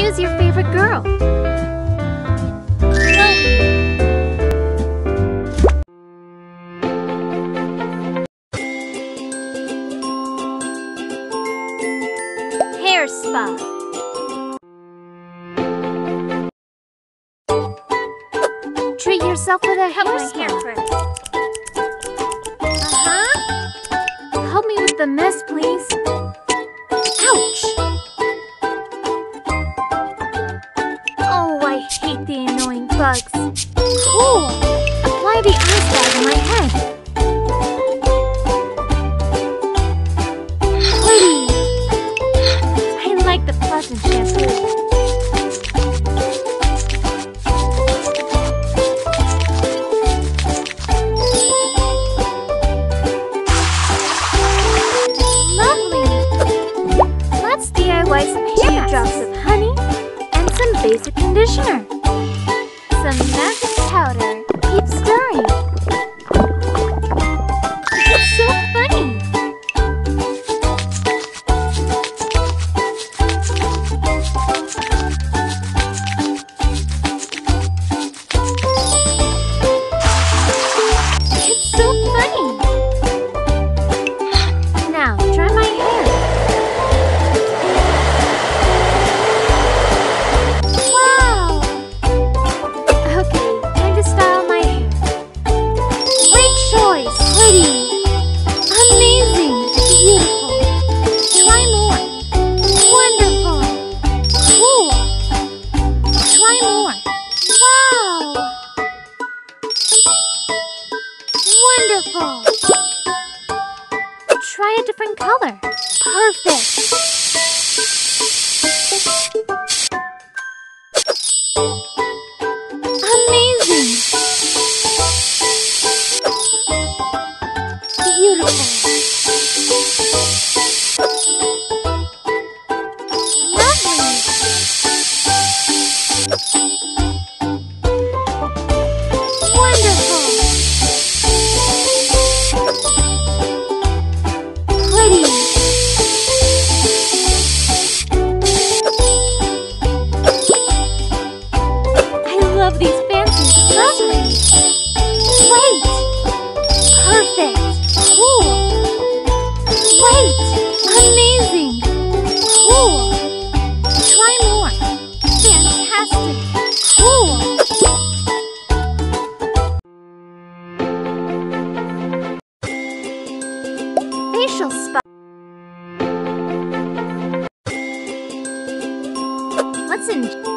Choose your favorite girl. Hair spa. Treat yourself with a hair first. Help me with the mess, please. Ouch! Oh, I hate the annoying bugs. Cool! Apply the ice bag on my head. Pretty! I like the pleasant shampoo. Basic conditioner, some magic powder, keep stirring. It's so funny! It's so funny! Now, try my hair. Wonderful! Try a different color. Perfect! Amazing! Beautiful! Lovely! These fancy accessories. Wait! Perfect! Cool! Wait! Amazing! Cool! Try more! Fantastic! Cool! Facial spa.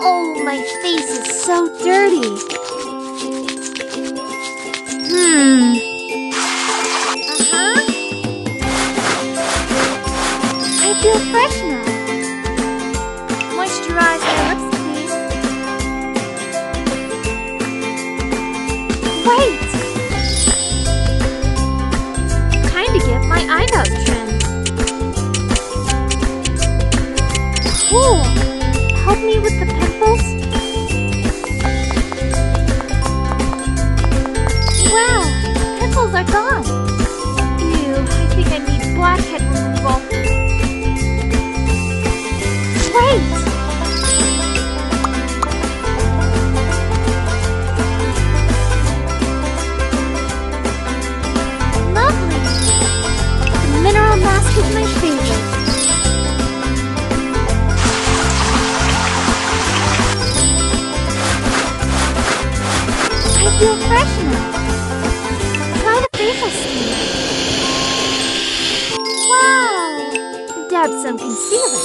Oh, my face is so dirty. I feel fresh now. Moisturize my lips, please. Wait! Time to get my eyebrows trimmed. Cool! Help me with the pimples. Wow, pimples are gone. Ew, I think I need blackhead removal. Wait! Lovely! The mineral mask is my favorite. I feel fresh now. Try the facial steam. Wow! Dab some concealer.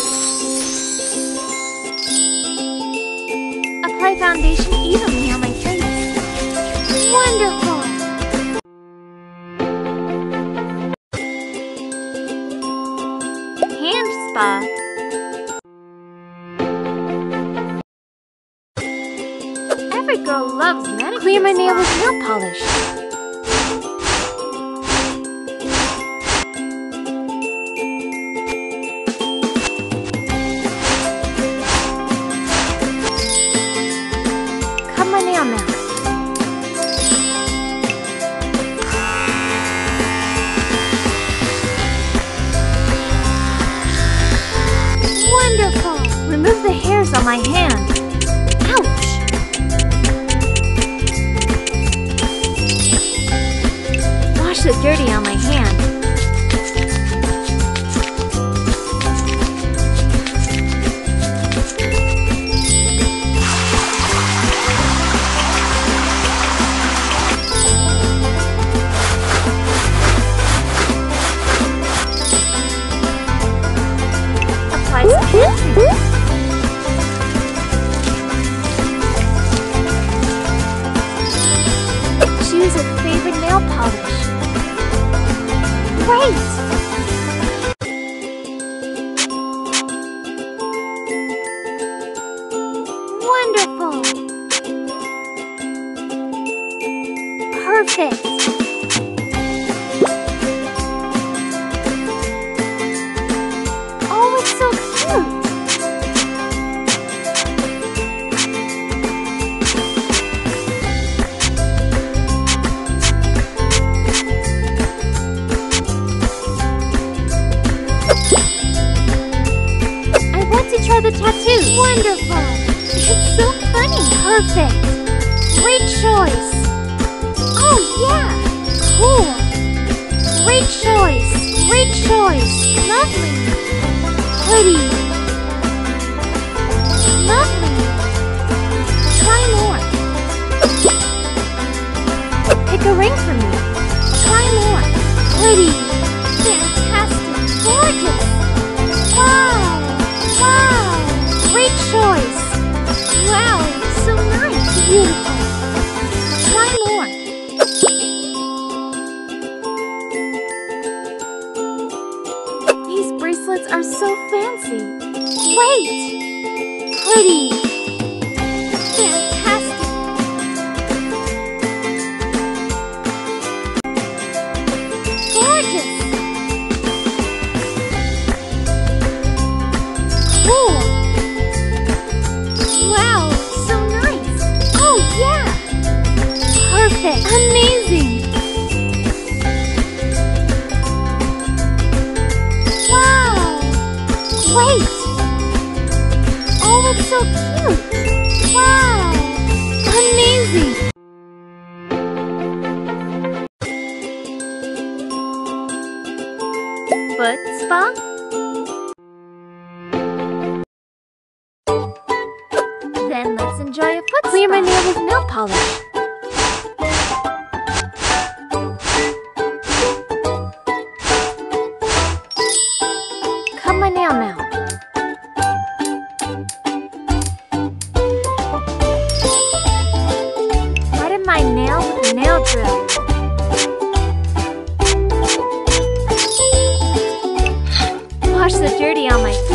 Apply foundation evenly on my face. Wonderful! Hand spa. Every girl loves manicure. Clear my nail with nail polish. Cut my nail now. Wonderful! Remove the hairs on my my hand. Ouch! Wash the dirty on my hand. Choose a favorite nail polish. Great! Wonderful! Perfect! Oh, it's so cute! The tattoo. Wonderful. It's so funny. Perfect. Great choice. Oh yeah. Cool. Great choice. Great choice. Lovely. Pretty. Lovely. Try more. Pick a ring for me. Try more. Pretty. Fantastic. Gorgeous. Wow. Wow. Great choice! Wow, it's so nice! Beautiful! Try more! These bracelets are so fancy! Great! Pretty! Fantastic! Gorgeous! Amazing! Wow! Great! Oh, it's so cute! Wow! Amazing! Foot spa? Then let's enjoy a foot spa! Clear my nail with nail polish. My nail now. Why did my nail with a nail drill? Wash the dirty on my feet.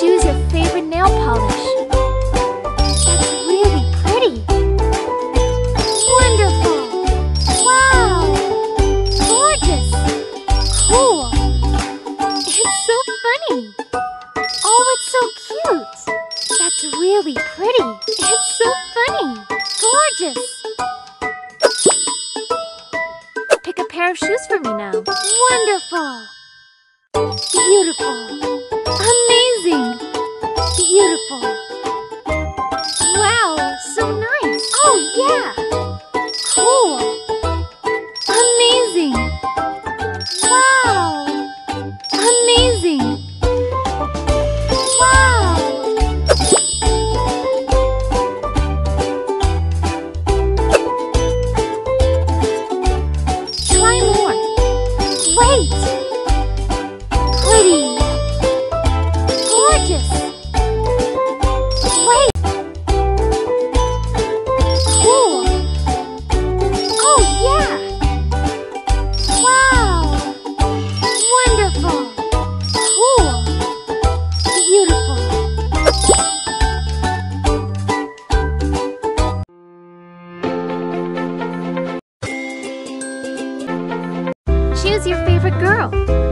Choose your favorite nail polish. That's really pretty. Wonderful. Wow. Gorgeous. Cool. It's so funny. Oh, it's so cute. That's really pretty. It's so funny. Gorgeous. Pick a pair of shoes for me now. Wonderful. Beautiful. Amazing. Beautiful. Wow, so nice. Oh, yeah. Cool. Amazing. Wow. Amazing. Try more. Great. Pretty. Who's your favorite girl?